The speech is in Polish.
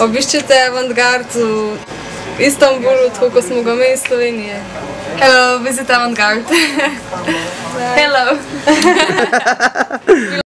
Obiście Avantgardu, Istanbulu, tylko smugamy i Slovenia. Hello, visit Avantgarde. Hello.